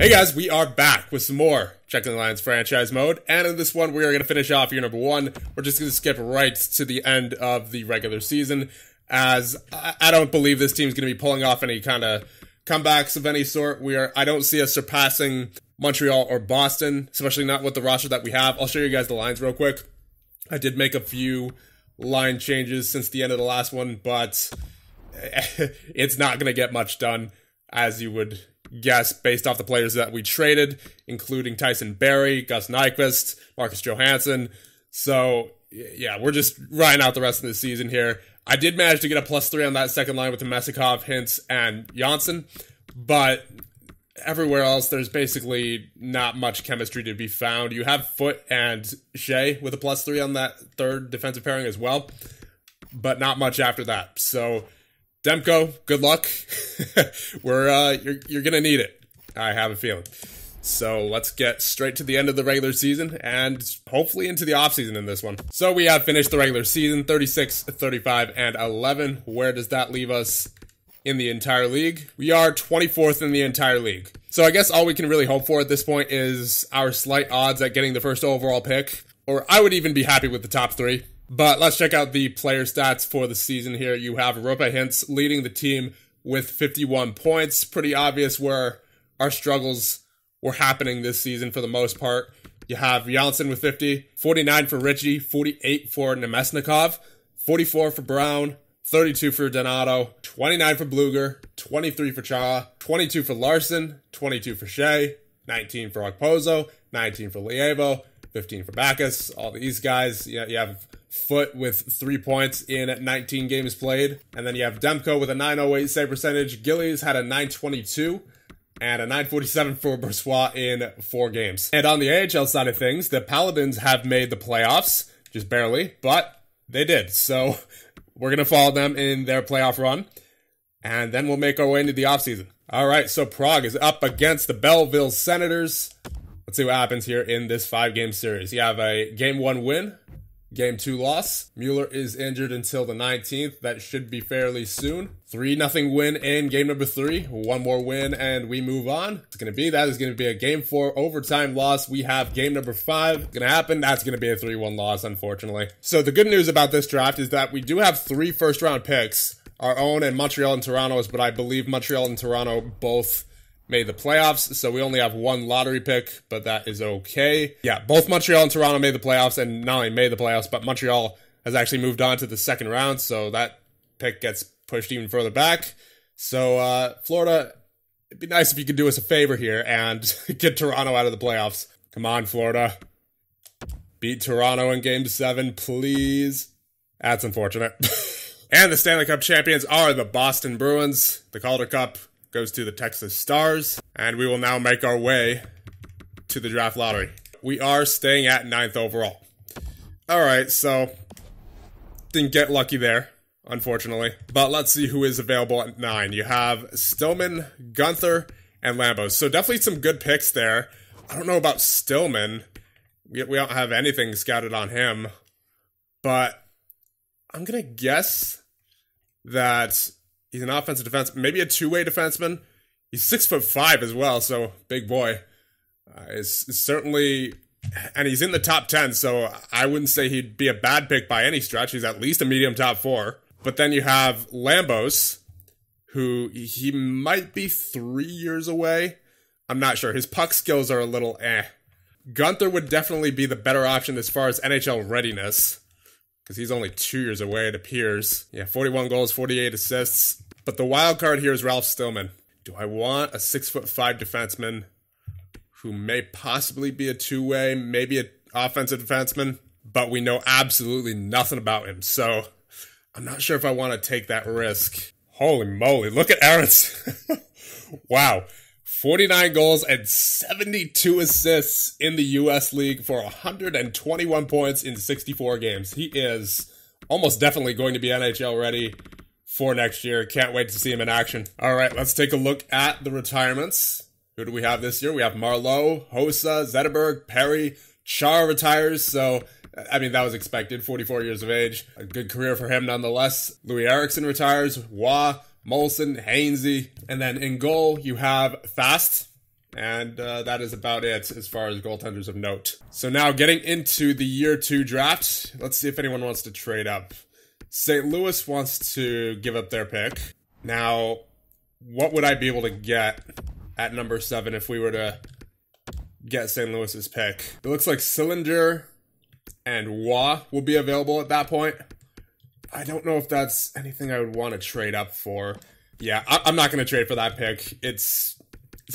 Hey guys, we are back with some more Czeching Lions franchise mode, and in this one we are going to finish off year number one. We're just going to skip right to the end of the regular season, as I don't believe this team's going to be pulling off any kind of comebacks of any sort. I don't see us surpassing Montreal or Boston, especially not with the roster that we have. I'll show you guys the lines real quick. I did make a few line changes since the end of the last one, but it's not going to get much done, as you would guess, based off the players that we traded, including Tyson Barrie, Gus Nyquist, Marcus Johansson. So, yeah, we're just riding out the rest of the season here. I did manage to get a +3 on that second line with the Mesikov, Hintz, and Johansson, but everywhere else, there's basically not much chemistry to be found. You have Foote and Cha with a +3 on that third defensive pairing as well, but not much after that. So, Demko, good luck. You're gonna need it, I have a feeling. So let's get straight to the end of the regular season and hopefully into the offseason in this one. So we have finished the regular season 36, 35, and 11. Where does that leave us in the entire league? We are 24th in the entire league. So I guess all we can really hope for at this point is our slight odds at getting the first overall pick, or I would even be happy with the top three. But let's check out the player stats for the season here. You have Roope Hintz leading the team with 51 points. Pretty obvious where our struggles were happening this season for the most part. You have Janssen with 50, 49 for Ritchie, 48 for Namestnikov, 44 for Brown, 32 for Donato, 29 for Bluger, 23 for Cha, 22 for Larson, 22 for Cha, 19 for Okpozo, 19 for Lievo, 15 for Bacchus. All these guys, you have Foote with 3 points in 19 games played. And then you have Demko with a .908 save percentage. Gillies had a .922 and a .947 for Bourgeois in 4 games. And on the AHL side of things, the Paladins have made the playoffs, just barely, but they did. So we're going to follow them in their playoff run, and then we'll make our way into the offseason. All right, so Prague is up against the Belleville Senators. Let's see what happens here in this 5-game series. You have a game 1 win, Game 2 loss. Mueller is injured until the 19th. That should be fairly soon. 3-0 win in game number 3. 1 more win and we move on. That is going to be a game 4 overtime loss. We have game number 5. It's going to happen. That's going to be a 3-1 loss, unfortunately. So the good news about this draft is that we do have 3 first-round picks, our own and Montreal and Toronto's, but I believe Montreal and Toronto both made the playoffs, so we only have 1 lottery pick, but that is okay. Yeah, both Montreal and Toronto made the playoffs, and not only made the playoffs, but Montreal has actually moved on to the 2nd round, so that pick gets pushed even further back. So, Florida, it'd be nice if you could do us a favor here and get Toronto out of the playoffs. Come on, Florida. Beat Toronto in game 7, please. That's unfortunate. And the Stanley Cup champions are the Boston Bruins. The Calder Cup goes to the Texas Stars, and we will now make our way to the draft lottery. We are staying at 9th overall. All right, so didn't get lucky there, unfortunately. But let's see who is available at 9. You have Stillman, Guenther, and Lambos. So definitely some good picks there. I don't know about Stillman. We don't have anything scouted on him. But I'm going to guess that he's an offensive defenseman, maybe a 2-way defenseman. He's 6'5" as well, so big boy. And he's in the top 10, so I wouldn't say he'd be a bad pick by any stretch. He's at least a medium top 4. But then you have Lambos, who he might be 3 years away. I'm not sure. His puck skills are a little eh. Guenther would definitely be the better option as far as NHL readiness, because he's only 2 years away, it appears. Yeah, 41 goals, 48 assists. But the wild card here is Ralph Stillman. Do I want a 6'5" defenseman who may possibly be a 2-way, maybe an offensive defenseman, but we know absolutely nothing about him? So I'm not sure if I want to take that risk. Holy moly, look at Aaronson. Wow. 49 goals and 72 assists in the U.S. League for 121 points in 64 games. He is almost definitely going to be NHL ready for next year. Can't wait to see him in action. All right, let's take a look at the retirements. Who do we have this year? We have Marleau, Hossa, Zetterberg, Perry. Char retires, so, I mean, that was expected. 44 years of age. A good career for him nonetheless. Louis Eriksson retires. Wah, Molson, Hainsey, and then in goal you have Fast, And that is about it as far as goaltenders of note. So now getting into the year two draft, let's see if anyone wants to trade up. St. Louis wants to give up their pick. Now, what would I be able to get at number 7 if we were to get St. Louis's pick? It looks like Cylinder and Wah will be available at that point. I don't know if that's anything I would want to trade up for. Yeah, I'm not going to trade for that pick. It's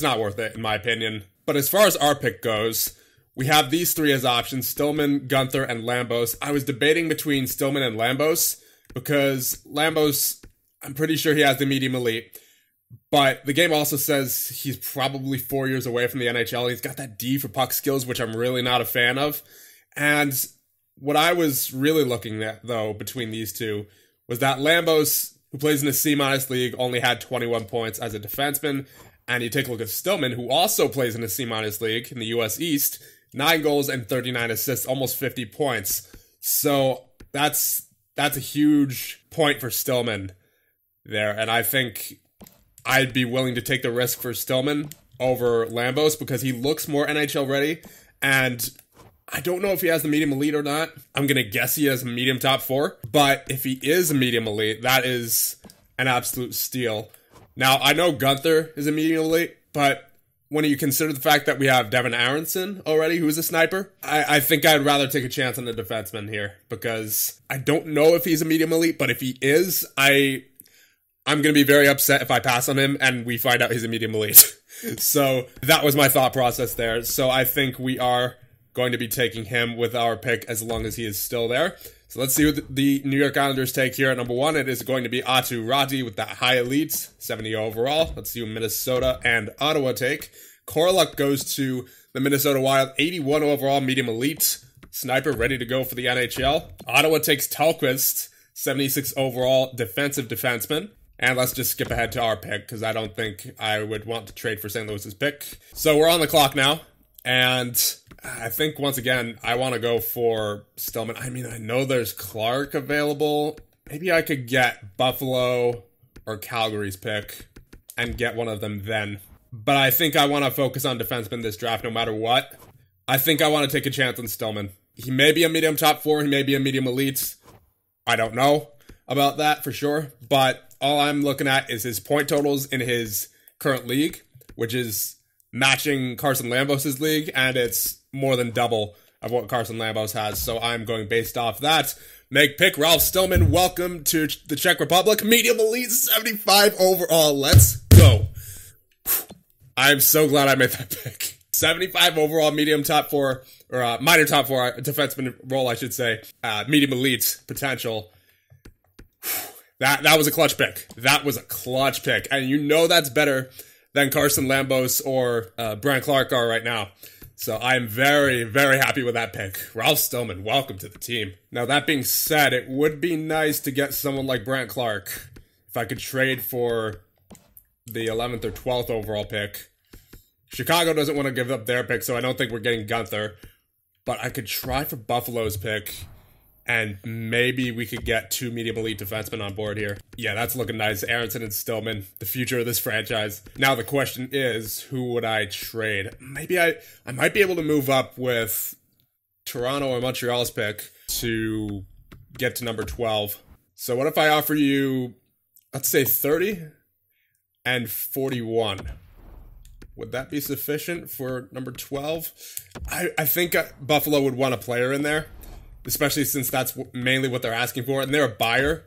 not worth it, in my opinion. But as far as our pick goes, we have these three as options: Stillman, Guenther, and Lambos. I was debating between Stillman and Lambos because Lambos, I'm pretty sure he has the medium elite. But the game also says he's probably 4 years away from the NHL. He's got that D for puck skills, which I'm really not a fan of. And what I was really looking at, though, between these two was that Lambos, who plays in a C- league, only had 21 points as a defenseman. And you take a look at Stillman, who also plays in a C- league in the U.S. East, 9 goals and 39 assists, almost 50 points. So that's a huge point for Stillman there. And I think I'd be willing to take the risk for Stillman over Lambos because he looks more NHL ready. And I don't know if he has the medium elite or not. I'm going to guess he has a medium top 4. But if he is a medium elite, that is an absolute steal. Now, I know Guenther is a medium elite, but when you consider the fact that we have Devin Aaronson already, who is a sniper, I think I'd rather take a chance on the defenseman here because I don't know if he's a medium elite, but if he is, I'm going to be very upset if I pass on him and we find out he's a medium elite. So that was my thought process there. So I think we are going to be taking him with our pick as long as he is still there. So let's see what the New York Islanders take here. At number 1, it is going to be Atu Rati with that high elite, 70 overall. Let's see what Minnesota and Ottawa take. Korlock goes to the Minnesota Wild, 81 overall, medium elite. Sniper ready to go for the NHL. Ottawa takes Tallqvist, 76 overall, defensive defenseman. And let's just skip ahead to our pick because I don't think I would want to trade for St. Louis's pick. So we're on the clock now. And I think, once again, I want to go for Stillman. I mean, I know there's Clark available. Maybe I could get Buffalo or Calgary's pick and get one of them then. But I think I want to focus on defensemen this draft no matter what. I think I want to take a chance on Stillman. He may be a medium top 4. He may be a medium elite. I don't know about that for sure. But all I'm looking at is his point totals in his current league, which is matching Carson Lambos' league, and it's more than double of what Carson Lambos has, so I'm going based off that. Make pick, Ralph Stillman, welcome to the Czech Republic, medium elite, 75 overall, let's go. I'm so glad I made that pick. 75 overall, medium top 4, or minor top 4, defenseman role, I should say, medium elite potential. That was a clutch pick. That was a clutch pick, and you know that's better than Carson Lambos or Brandt Clarke are right now. So I'm very, very happy with that pick. Ralph Stillman, welcome to the team. Now, that being said, it would be nice to get someone like Brandt Clarke if I could trade for the 11th or 12th overall pick. Chicago doesn't want to give up their pick, so I don't think we're getting Guenther. But I could try for Buffalo's pick, and maybe we could get 2 medium elite defensemen on board here. Yeah, that's looking nice. Aaronson and Stillman, the future of this franchise. Now the question is, who would I trade? Maybe I might be able to move up with Toronto or Montreal's pick to get to number 12. So what if I offer you, let's say 30 and 41? Would that be sufficient for number 12? I think Buffalo would want a player in there, especially since that's mainly what they're asking for, and they're a buyer,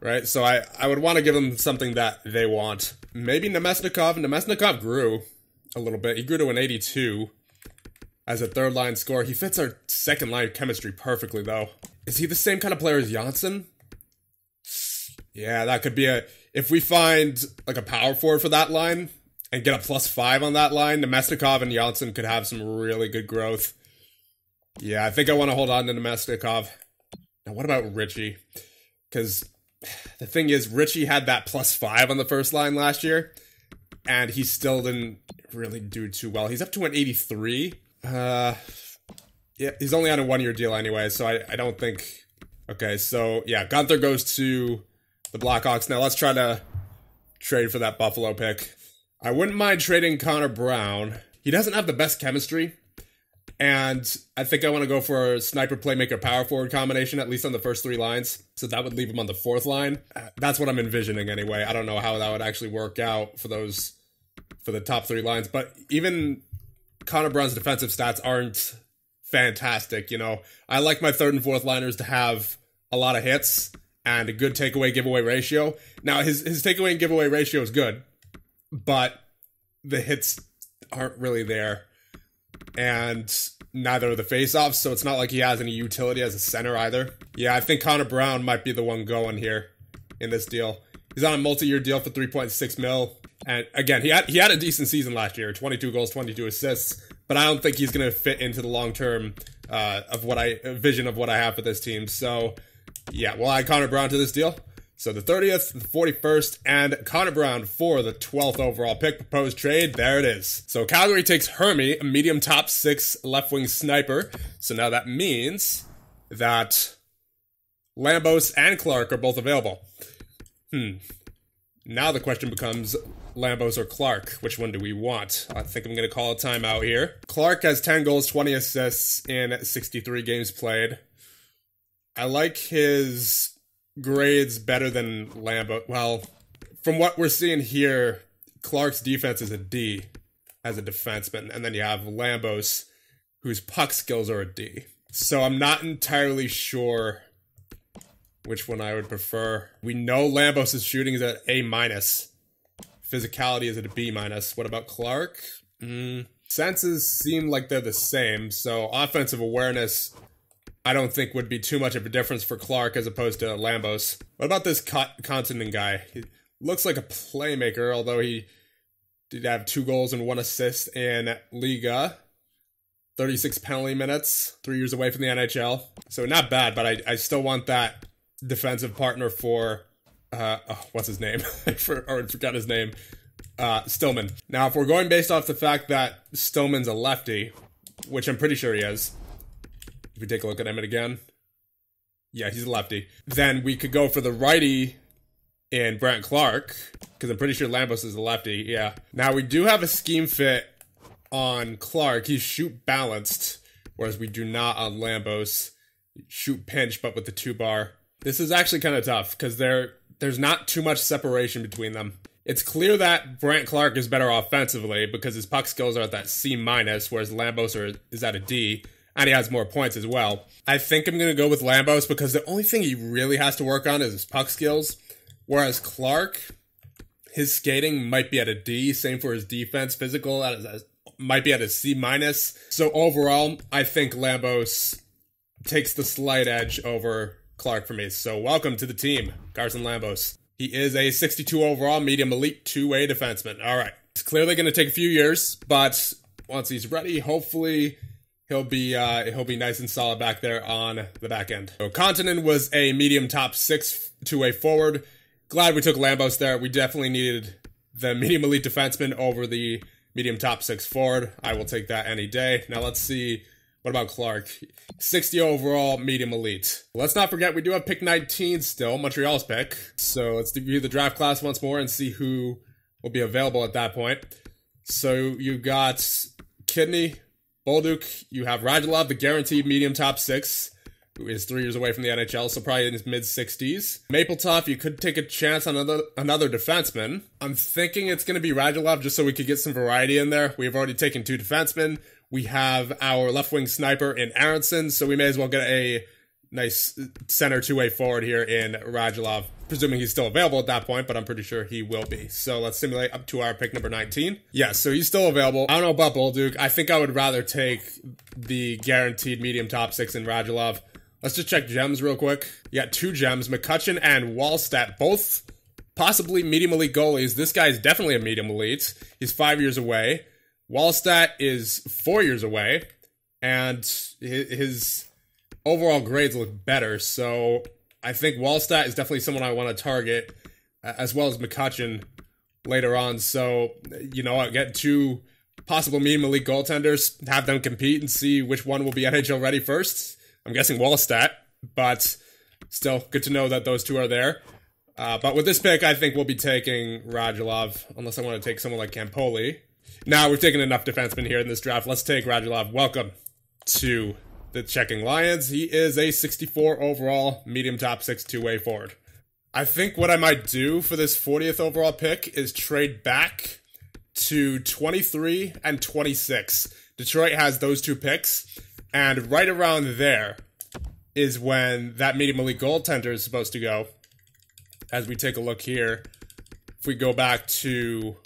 right? So I would want to give them something that they want. Maybe Namestnikov. Namestnikov grew a little bit. He grew to an 82 as a third-line scorer. He fits our second-line chemistry perfectly, though. Is he the same kind of player as Johansson? Yeah, that could be a... If we find, like, a power forward for that line and get a +5 on that line, Namestnikov and Johansson could have some really good growth. Yeah, I think I want to hold on to Namestnikov. Now, what about Ritchie? Because the thing is, Ritchie had that +5 on the first line last year, and he still didn't really do too well. He's up to an 83. Yeah, he's only on a 1-year deal anyway, so I don't think... Okay, so, yeah, Guenther goes to the Blackhawks. Now, let's try to trade for that Buffalo pick. I wouldn't mind trading Connor Brown. He doesn't have the best chemistry. And I think I want to go for a sniper playmaker power forward combination, at least on the first three lines. So that would leave him on the fourth line. That's what I'm envisioning anyway. I don't know how that would actually work out for those, for the top three lines. But even Connor Brown's defensive stats aren't fantastic. You know, I like my third and fourth liners to have a lot of hits and a good takeaway giveaway ratio. Now his takeaway and giveaway ratio is good, but the hits aren't really there. And neither are the faceoffs, so it's not like he has any utility as a center either. Yeah, I think Connor Brown might be the one going here in this deal. He's on a multi-year deal for 3.6 mil. And again, he had a decent season last year, 22 goals, 22 assists. But I don't think he's going to fit into the long-term vision of what I have for this team. So yeah, we'll add Connor Brown to this deal. So the 30th, the 41st, and Connor Brown for the 12th overall pick. Proposed trade, there it is. So Calgary takes Hermy, a medium top six left wing sniper. So now that means that Lambos and Clarke are both available. Now the question becomes Lambos or Clarke. Which one do we want? I think I'm going to call a timeout here. Clarke has 10 goals, 20 assists in 63 games played. I like his grades better than Lambo. Well, from what we're seeing here, Clarke's defense is a D as a defenseman, and then you have Lambos, whose puck skills are a D. So I'm not entirely sure which one I would prefer. We know Lambos' shooting is at A-. Physicality is at a B-. What about Clarke? Senses seem like they're the same, so offensive awareness I don't think would be too much of a difference for Clarke as opposed to Lambos. What about this Continent guy? He looks like a playmaker, although he did have 2 goals and 1 assist in Liga. 36 penalty minutes, 3 years away from the NHL. So not bad, but I still want that defensive partner for, what's his name? I forgot his name. Stillman. Now, if we're going based off the fact that Stillman's a lefty, which I'm pretty sure he is, if we take a look at Emmett again, yeah, he's a lefty. Then we could go for the righty in Brandt Clarke, because I'm pretty sure Lambos is a lefty, yeah. Now we do have a scheme fit on Clarke. He's shoot balanced, whereas we do not on Lambos. Shoot pinch, but with the 2-bar. This is actually kind of tough, because there's not too much separation between them. It's clear that Brandt Clarke is better offensively, because his puck skills are at that C-, whereas Lambos is at a D. And he has more points as well. I think I'm going to go with Lambos because the only thing he really has to work on is his puck skills. Whereas Clarke, his skating might be at a D. Same for his defense. Physical might be at a C-. So overall, I think Lambos takes the slight edge over Clarke for me. So welcome to the team, Carson Lambos. He is a 62 overall medium elite two-way defenseman. All right. It's clearly going to take a few years, but once he's ready, hopefully he'll be nice and solid back there on the back end. So Kontanen was a medium top six two-way forward. Glad we took Lambos there. We definitely needed the medium elite defenseman over the medium top six forward. I will take that any day. Now let's see, what about Clarke? 60 overall, medium elite. Let's not forget we do have pick 19 still, Montreal's pick. So let's review the draft class once more and see who will be available at that point. So you've got Kidney, Bolduc, you have Radulov, the guaranteed medium top six, who is 3 years away from the NHL, so probably in his mid-60s. Mapletoft, you could take a chance on another defenseman. I'm thinking it's going to be Radulov just so we could get some variety in there. We've already taken 2 defensemen. We have our left-wing sniper in Aaronson, so we may as well get a nice center two-way forward here in Radulov, presuming he's still available at that point, but I'm pretty sure he will be. So let's simulate up to our pick number 19. Yeah, so he's still available. I don't know about Bolduc. I think I would rather take the guaranteed medium top six in Radulov. Let's just check gems real quick. Yeah, 2 gems, McCutcheon and Wallstat, both possibly medium elite goalies. This guy is definitely a medium elite. He's 5 years away. Wallstat is 4 years away, and his overall grades look better, so I think Wallstat is definitely someone I want to target, as well as McCutcheon later on. So, you know, I'll get 2 possible medium elite goaltenders, have them compete and see which one will be NHL ready first. I'm guessing Wallstat, but still good to know that those 2 are there. But with this pick, I think we'll be taking Radulov, unless I want to take someone like Campoli. Now, we've taken enough defensemen here in this draft. Let's take Radulov. Welcome to the Czeching Lions. He is a 64 overall, medium top 6 two-way forward. I think what I might do for this 40th overall pick is trade back to 23 and 26. Detroit has those two picks, and right around there is when that medium elite goaltender is supposed to go. As we take a look here, if we go back to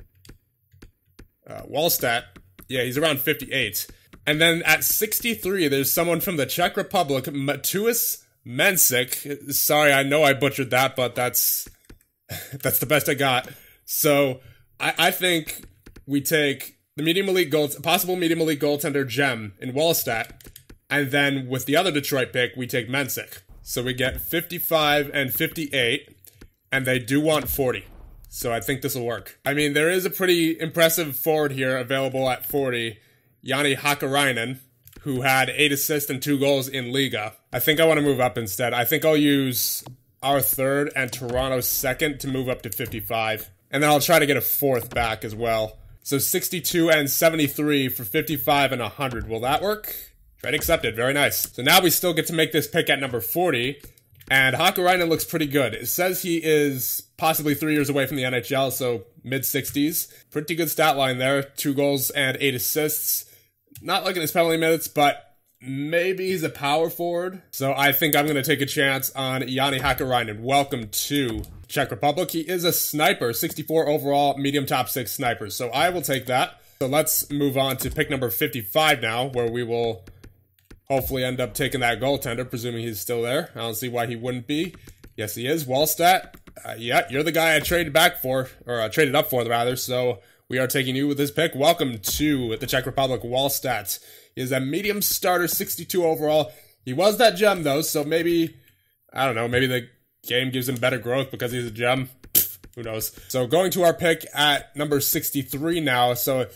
Wallstat, yeah, he's around 58. And then at 63, there's someone from the Czech Republic, Matuis Mensik. Sorry, I know I butchered that, but that's the best I got. So I think we take the medium elite possible medium elite goaltender Gem in Wallstat, and then with the other Detroit pick, we take Mensik. So we get 55 and 58, and they do want 40. So I think this will work. I mean, there is a pretty impressive forward here available at 40, Jani Hakkarainen, who had 8 assists and 2 goals in Liga. I think I want to move up instead. I think I'll use our third and Toronto's second to move up to 55. And then I'll try to get a fourth back as well. So 62 and 73 for 55 and 100. Will that work? Trade accepted. Very nice. So now we still get to make this pick at number 40. And Hakkarainen looks pretty good. It says he is possibly 3 years away from the NHL, so mid-60s. Pretty good stat line there. 2 goals and 8 assists. Not looking at his penalty minutes, but maybe he's a power forward. So I think I'm going to take a chance on Jani Hakkarainen. Welcome to Czech Republic. He is a sniper, 64 overall, medium top 6 sniper. So I will take that. So let's move on to pick number 55 now, where we will hopefully end up taking that goaltender, presuming he's still there. I don't see why he wouldn't be. Yes, he is. Wallstat. Yeah, you're the guy I traded back for, or traded up for, rather. So we are taking you with this pick. Welcome to the Czech Republic. Wallstat is a medium starter, 62 overall. He was that Gem, though, so maybe, I don't know, maybe the game gives him better growth because he's a Gem. Who knows? So going to our pick at number 63 now. So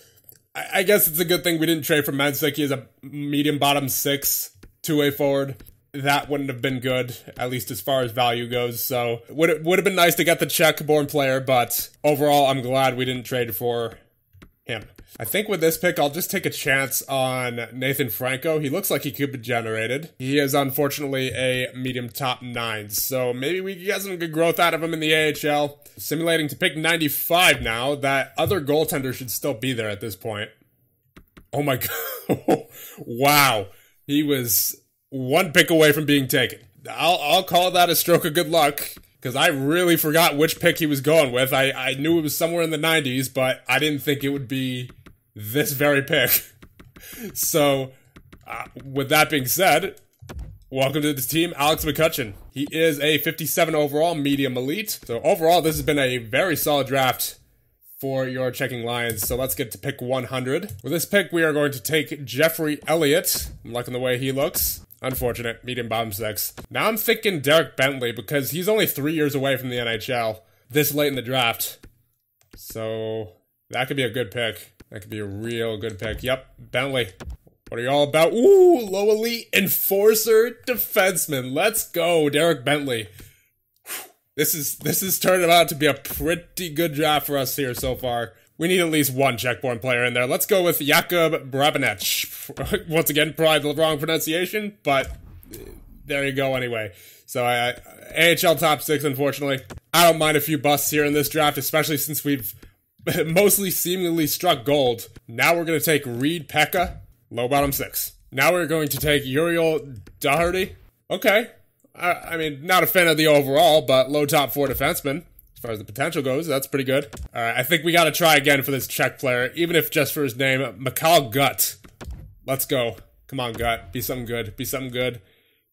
I guess it's a good thing we didn't trade for Mensik. He is a medium bottom 6, two-way forward. That wouldn't have been good, at least as far as value goes. So would have been nice to get the Czech-born player, but overall, I'm glad we didn't trade for him. I think with this pick, I'll just take a chance on Nathan Franco. He looks like he could be generated. He is unfortunately a medium top 9, so maybe we get some good growth out of him in the AHL. Simulating to pick 95 now. That other goaltender should still be there at this point. Oh my god. Wow. He was 1 pick away from being taken. I'll call that a stroke of good luck, because I really forgot which pick he was going with. I knew it was somewhere in the 90s, but I didn't think it would be this very pick. So, with that being said, welcome to the team, Alex McCutcheon. He is a 57 overall, medium elite. So overall, this has been a very solid draft for your Czeching Lions. So let's get to pick 100. With this pick, we are going to take Jeffrey Elliott. I'm liking the way he looks. Unfortunate, medium bottom 6. Now I'm thinking Derek Bentley, because he's only 3 years away from the NHL this late in the draft. So that could be a good pick. That could be a real good pick. Yep, Bentley. What are you all about? Ooh, low elite enforcer defenseman. Let's go, Derek Bentley. This is turning out to be a pretty good draft for us here so far. We need at least 1 Czech-born player in there. Let's go with Jakub Brabinec. Once again, probably the wrong pronunciation, but there you go anyway. So AHL top 6, unfortunately. I don't mind a few busts here in this draft, especially since we've mostly seemingly struck gold. Now we're going to take Reed Pekka, low bottom 6. Now we're going to take Uriel Daherty. Okay. I mean, not a fan of the overall, but low top 4 defenseman. As far as the potential goes, that's pretty good. All right, I think we got to try again for this Czech player, even if just for his name, Mikhail Gut. Let's go. Come on, Gut. Be something good. Be something good.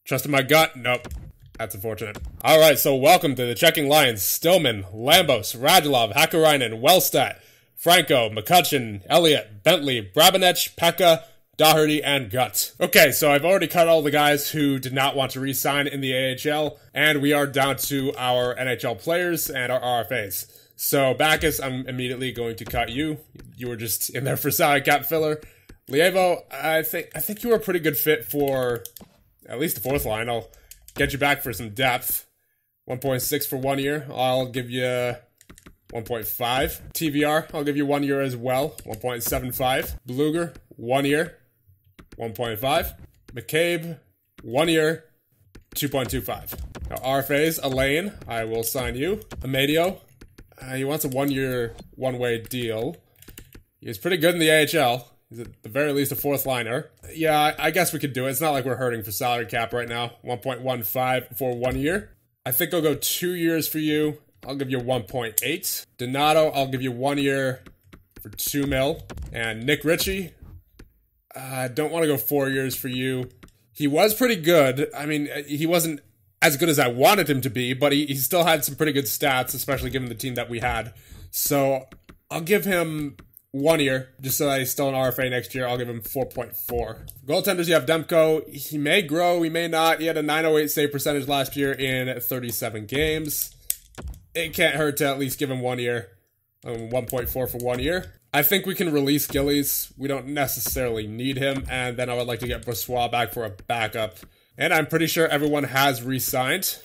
Trusting my gut? Nope. That's unfortunate. All right, so welcome to the Czeching Lions. Stillman, Lambos, Radulov, Hakkarainen, Wellstat, Franco, McCutcheon, Elliott, Bentley, Brabinec, Pekka, Daherty, and Gut. Okay, so I've already cut all the guys who did not want to re-sign in the AHL, and we are down to our NHL players and our RFAs. So, Backus, I'm immediately going to cut you. You were just in there for salary cap filler. Lievo, I think you were a pretty good fit for at least the 4th line. I'll get you back for some depth. 1.6 for 1 year. I'll give you 1.5. TVR, I'll give you 1 year as well. 1.75. Bluger, 1 year. 1.5. McCabe, 1 year. 2.25. Now, RFA's Elaine, I will sign you. Amadio, he wants a 1 year, one-way deal. He was pretty good in the AHL. He's at the very least a fourth liner. Yeah, I guess we could do it. It's not like we're hurting for salary cap right now. 1.15 for 1 year. I think I'll go 2 years for you. I'll give you 1.8. Donato, I'll give you 1 year for $2 million. And Nick Ritchie, I don't want to go 4 years for you. He was pretty good. I mean, he wasn't as good as I wanted him to be, but he still had some pretty good stats, especially given the team that we had. So I'll give him 1 year, just so that he's still an RFA next year. I'll give him 4.4. Goaltenders, you have Demko. He may grow, he may not. He had a .908 save percentage last year in 37 games. It can't hurt to at least give him 1 year. 1.4 for 1 year. I think we can release Gillies. We don't necessarily need him. And then I would like to get Brossoit back for a backup. And I'm pretty sure everyone has re-signed.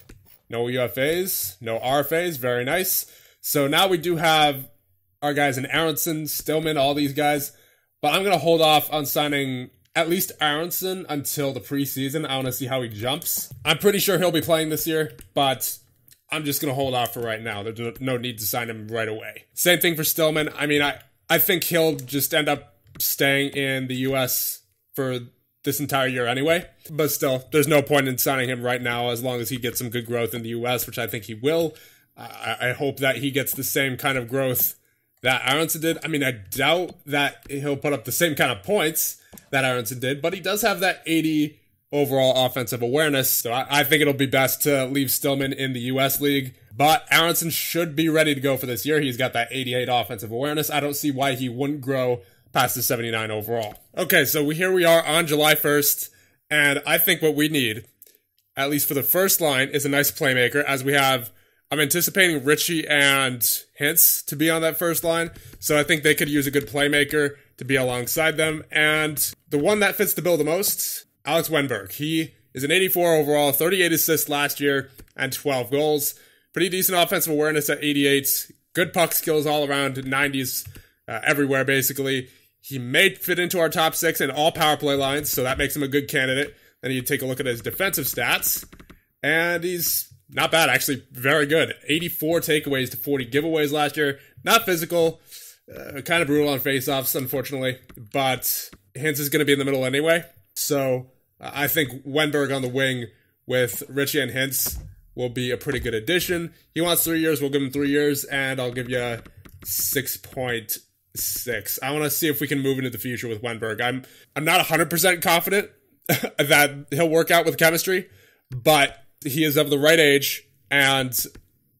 No UFAs, no RFAs. Very nice. So now we do have our guys in Aronson, Stillman, all these guys. But I'm going to hold off on signing at least Aronson until the preseason. I want to see how he jumps. I'm pretty sure he'll be playing this year, but I'm just going to hold off for right now. There's no need to sign him right away. Same thing for Stillman. I mean, I think he'll just end up staying in the U.S. for this entire year anyway. But still, there's no point in signing him right now as long as he gets some good growth in the U.S., which I think he will. I hope that he gets the same kind of growth that Aronson did. I mean, I doubt that he'll put up the same kind of points that Aronson did, but he does have that 80 overall offensive awareness, so I think it'll be best to leave Stillman in the U.S. League. But Aronson should be ready to go for this year. He's got that 88 offensive awareness. I don't see why he wouldn't grow past the 79 overall. Okay, so here we are on July 1st, and I think what we need, at least for the first line, is a nice playmaker, as we have, I'm anticipating Ritchie and Hintz to be on that first line, so I think they could use a good playmaker to be alongside them. And the one that fits the bill the most, Alex Wenberg. He is an 84 overall, 38 assists last year, and 12 goals. Pretty decent offensive awareness at 88. Good puck skills all around, 90s everywhere, basically. He may fit into our top six in all power play lines, so that makes him a good candidate. Then you take a look at his defensive stats, and he's not bad, actually. Very good. 84 takeaways to 40 giveaways last year. Not physical. Kind of brutal on faceoffs, unfortunately. But Hintz is going to be in the middle anyway. So I think Wenberg on the wing with Ritchie and Hintz will be a pretty good addition. He wants 3 years. We'll give him 3 years, and I'll give you 6.6. I want to see if we can move into the future with Wenberg. I'm not 100% confident that he'll work out with chemistry, but he is of the right age, and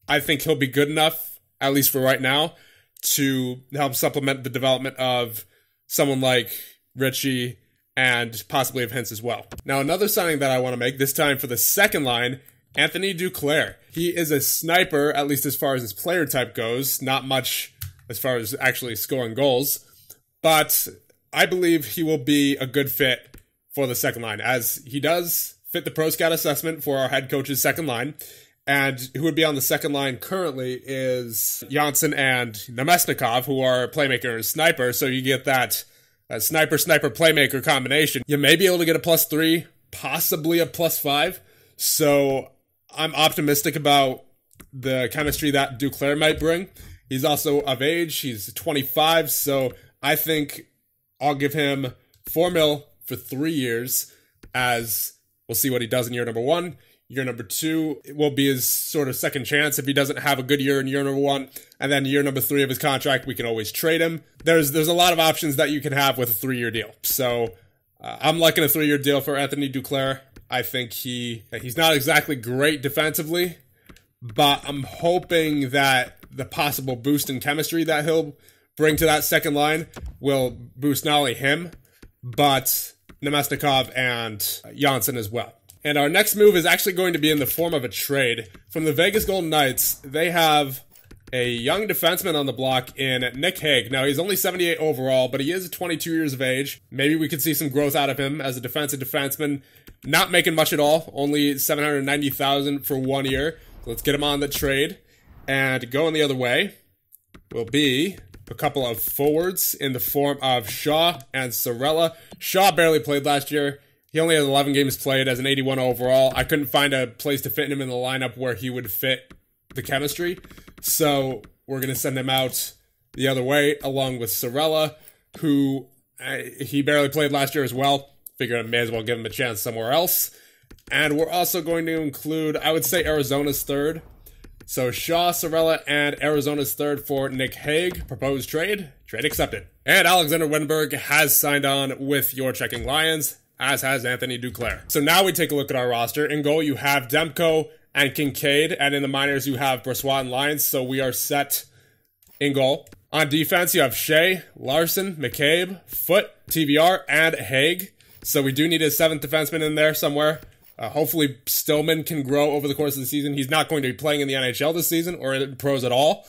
I think he'll be good enough, at least for right now, to help supplement the development of someone like Ritchie and possibly of Hintz as well. Now, another signing that I want to make, this time for the second line, Anthony Duclair. He is a sniper, at least as far as his player type goes. Not much as far as actually scoring goals. But I believe he will be a good fit for the second line, as he does fit the Pro Scout assessment for our head coach's second line. And who would be on the second line currently is Johansson and Namestnikov, who are playmaker and sniper. So you get that sniper playmaker combination. You may be able to get a +3, possibly a +5. So I'm optimistic about the chemistry that Duclair might bring. He's also of age. He's 25, so I think I'll give him $4 million for 3 years, as we'll see what he does in year number one. Year number two, it will be his sort of second chance if he doesn't have a good year in year number one. And then year number three of his contract, we can always trade him. There's a lot of options that you can have with a 3 year deal. So I'm liking a 3 year deal for Anthony Duclair. I think he's not exactly great defensively, but I'm hoping that the possible boost in chemistry that he'll bring to that second line will boost not only him, but Namestnikov and Johansson as well. And our next move is actually going to be in the form of a trade. From the Vegas Golden Knights, they have a young defenseman on the block in Nick Hague. Now, he's only 78 overall, but he is 22 years of age. Maybe we could see some growth out of him as a defensive defenseman. Not making much at all, only $790,000 for 1 year. Let's get him on the trade. And going the other way will be a couple of forwards in the form of Cha and Sorella. Cha barely played last year. He only has 11 games played as an 81 overall. I couldn't find a place to fit him in the lineup where he would fit the chemistry. So we're going to send him out the other way along with Sorella, who he barely played last year as well. Figured I may as well give him a chance somewhere else. And we're also going to include, I would say, Arizona's third. So Cha, Sorella, and Arizona's third for Nick Hague. Proposed trade. Trade accepted. And Alexander Wenberg has signed on with your Czeching Lions, as has Anthony Duclair. So now we take a look at our roster. In goal, you have Demko and Kincaid. And in the minors, you have Brossoit and Lyons. So we are set in goal. On defense, you have Shea, Larson, McCabe, Foote, TBR, and Hague. So we do need a seventh defenseman in there somewhere. Hopefully Stillman can grow over the course of the season. He's not going to be playing in the NHL this season or in pros at all,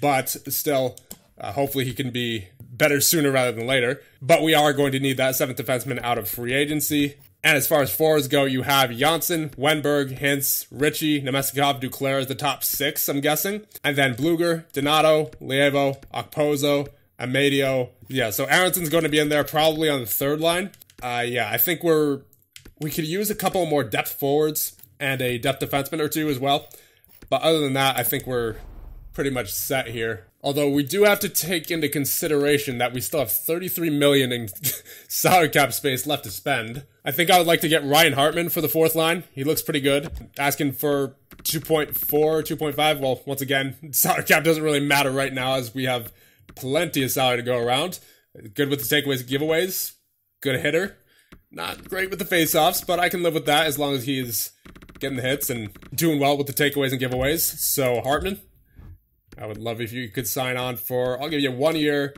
but still, hopefully he can be better sooner rather than later. But we are going to need that seventh defenseman out of free agency. And as far as forwards go, you have Johansson, Wenberg, Hintz, Ritchie, Namestnikov, Duclair as the top six, I'm guessing. And then Bluger, Donato, Lievo, Okpozo, Amadio. Yeah, so Aronson's going to be in there probably on the third line. Yeah, I think we could use a couple more depth forwards and a depth defenseman or two as well. But other than that, I think we're pretty much set here. Although we do have to take into consideration that we still have $33 million in salary cap space left to spend. I think I would like to get Ryan Hartman for the fourth line. He looks pretty good. Asking for 2.4, 2.5. Well, once again, salary cap doesn't really matter right now as we have plenty of salary to go around. Good with the takeaways, giveaways. Good hitter. Not great with the face-offs, but I can live with that as long as he is getting the hits and doing well with the takeaways and giveaways. So Hartman, I would love if you could sign on for, I'll give you 1 year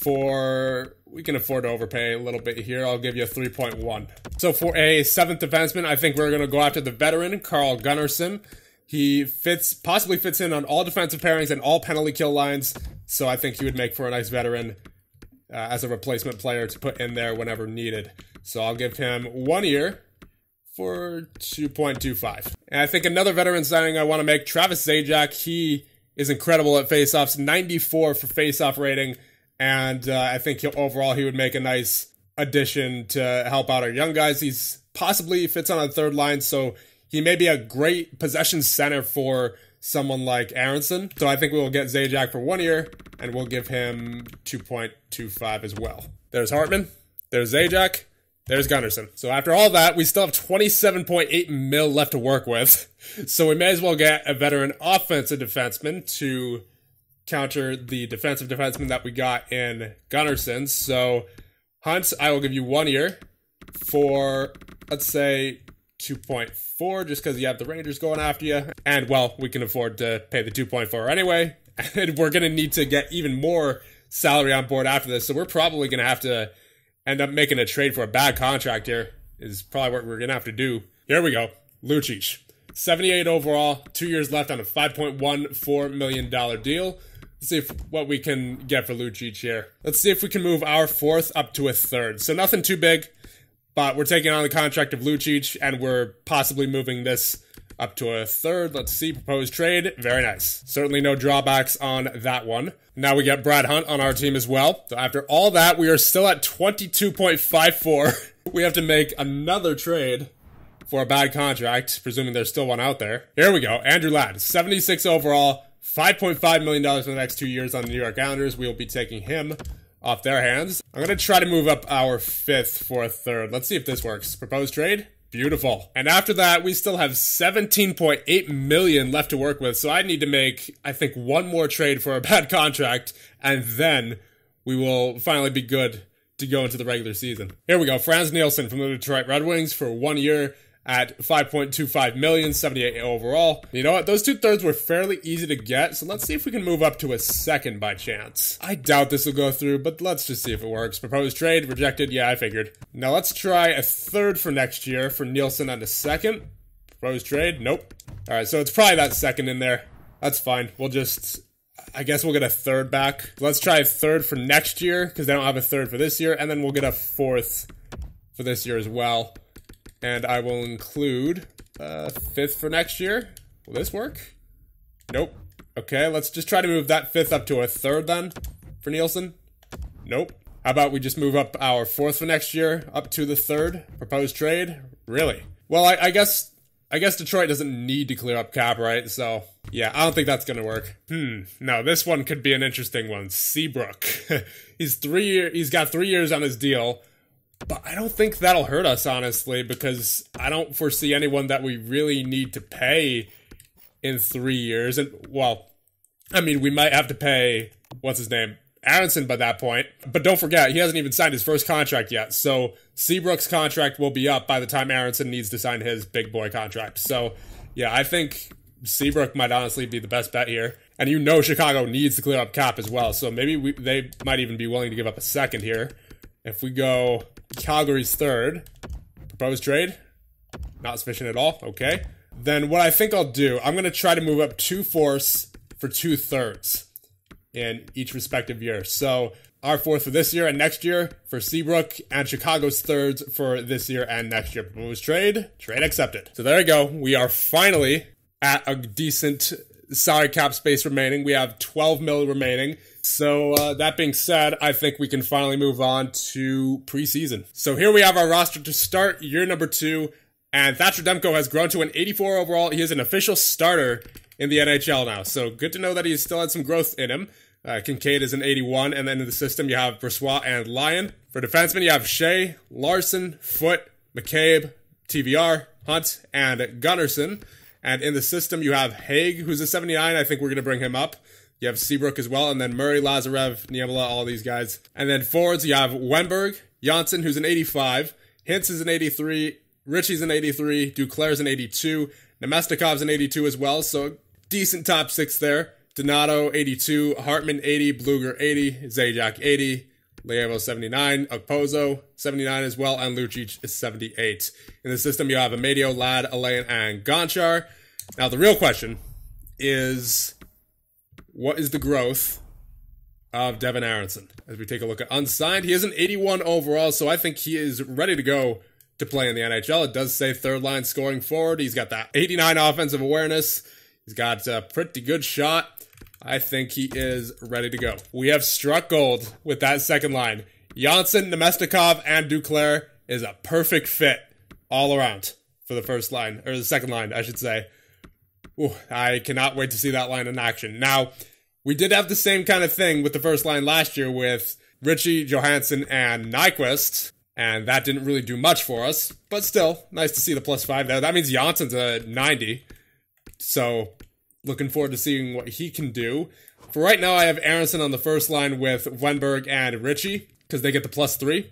for, we can afford to overpay a little bit here. I'll give you 3.1. So for a seventh defenseman, I think we're going to go after the veteran, Carl Gunnarsson. He possibly fits in on all defensive pairings and all penalty kill lines. So I think he would make for a nice veteran as a replacement player to put in there whenever needed. So I'll give him 1 year for 2.25. And I think another veteran signing I want to make, Travis Zajac. He is incredible at faceoffs, 94 for faceoff rating. And I think overall he would make a nice addition to help out our young guys. He's possibly fits on a third line, so he may be a great possession center for someone like Aaronson. So I think we will get Zajac for 1 year, and we'll give him 2.25 as well. There's Hartman, there's Zajac, there's Gunnarsson. So after all that, we still have 27.8 mil left to work with. So we may as well get a veteran offensive defenseman to counter the defensive defenseman that we got in Gunnarsson. So Hunt, I will give you 1 year for, let's say, 2.4, just because you have the Rangers going after you. And, well, we can afford to pay the 2.4 anyway. And we're going to need to get even more salary on board after this. So we're probably going to have to end up making a trade for a bad contract here is probably what we're going to have to do. Here we go. Lucic. 78 overall. 2 years left on a $5.14 million deal. Let's see if, what we can get for Lucic here. Let's see if we can move our fourth up to a third. So nothing too big. But we're taking on the contract of Lucic, and we're possibly moving this up to a third. Let's see. Proposed trade. Very nice. Certainly no drawbacks on that one. Now we got Brad Hunt on our team as well. So after all that, we are still at 22.54. We have to make another trade for a bad contract, presuming there's still one out there. Here we go. Andrew Ladd, 76 overall, $5.5 million for the next 2 years on the New York Islanders. We will be taking him off their hands. I'm going to try to move up our fifth for a third. Let's see if this works. Proposed trade. Beautiful. And after that, we still have 17.8 million left to work with. So I need to make, I think, one more trade for a bad contract. And then we will finally be good to go into the regular season. Here we go. Franz Nielsen from the Detroit Red Wings for 1 year at 5.25 million, 78 overall. You know what? Those two thirds were fairly easy to get. So let's see if we can move up to a second by chance. I doubt this will go through, but let's just see if it works. Proposed trade, rejected. Yeah, I figured. Now let's try a third for next year for Nielsen on the second. Proposed trade. Nope. All right. So it's probably that second in there. That's fine. We'll just, I guess we'll get a third back. Let's try a third for next year because they don't have a third for this year. And then we'll get a fourth for this year as well. And I will include a fifth for next year. Will this work? Nope. Okay, let's just try to move that fifth up to a third then for Nielsen. Nope. How about we just move up our fourth for next year up to the third? Proposed trade? Really? Well, I guess Detroit doesn't need to clear up cap, right? So, yeah, I don't think that's going to work. No, this one could be an interesting one. Seabrook. He's got 3 years on his deal, but I don't think that'll hurt us, honestly, because I don't foresee anyone that we really need to pay in 3 years. And, well, I mean, we might have to pay, what's his name? Aaronson by that point, but don't forget, he hasn't even signed his first contract yet, so Seabrook's contract will be up by the time Aaronson needs to sign his big boy contract. So, yeah, I think Seabrook might honestly be the best bet here, and you know Chicago needs to clear up cap as well, so maybe they might even be willing to give up a second here. If we go Calgary's third, proposed trade, not sufficient at all, okay. Then what I think I'll do, I'm going to try to move up 2 fourths for 2 thirds. In each respective year. So our fourth for this year and next year for Seabrook, and Chicago's thirds for this year and next year. Proposed trade, trade accepted. So there we go. We are finally at a decent salary cap space remaining. We have 12 mil remaining. So that being said, I think we can finally move on to preseason. So here we have our roster to start year number 2. And Thatcher Demko has grown to an 84 overall. He is an official starter in the NHL now. So good to know that he still had some growth in him. Kincaid is an 81. And then in the system, you have Brossoit and Lyon. For defensemen, you have Shea, Larson, Foote, McCabe, TVR, Hunt, and Gunnarsson. And in the system, you have Haig, who's a 79. I think we're going to bring him up. You have Seabrook as well. And then Murray, Lazarev, Niemela, all these guys. And then forwards, you have Wemberg, Janssen, who's an 85. Hintz is an 83. Ritchie's an 83. Duclair's an 82. Namestnikov's an 82 as well. So decent top six there. Donato, 82. Hartman, 80. Bluger, 80. Zajac, 80. Levo, 79. Okpozo, 79 as well. And Lucic is 78. In the system, you have Amadio, Ladd, Alain, and Gonchar. Now, the real question is, what is the growth of Devin Aaronson? As we take a look at unsigned, he is an 81 overall, so I think he is ready to go to play in the NHL. It does say third line scoring forward. He's got that 89 offensive awareness. He's got a pretty good shot. I think he is ready to go. We have struck gold with that second line. Janssen, Namestnikov, and Duclair is a perfect fit all around for the first line, or the second line, I should say. Ooh, I cannot wait to see that line in action. Now, we did have the same kind of thing with the first line last year with Ritchie, Johansson, and Nyquist, and that didn't really do much for us, but still, nice to see the +5 there. That means Jansson's a 90. So, looking forward to seeing what he can do. For right now, I have Aaronson on the first line with Wenberg and Ritchie, because they get the +3.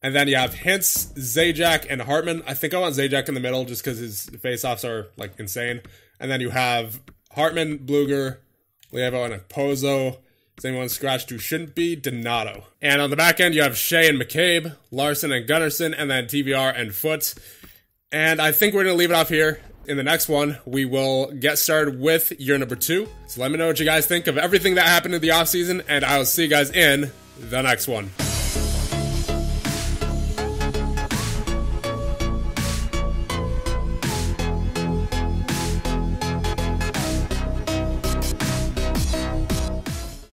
And then you have Hintz, Zajac, and Hartman. I think I want Zajac in the middle, just because his faceoffs are, like, insane. And then you have Hartman, Bluger, Lievo, and Okpozo. Is anyone scratched who shouldn't be? Donato. And on the back end, you have Shea and McCabe, Larson and Gunnarsson, and then TVR and Foote. And I think we're going to leave it off here. In the next one, we will get started with year number 2. So let me know what you guys think of everything that happened in the offseason, and I'll see you guys in the next one.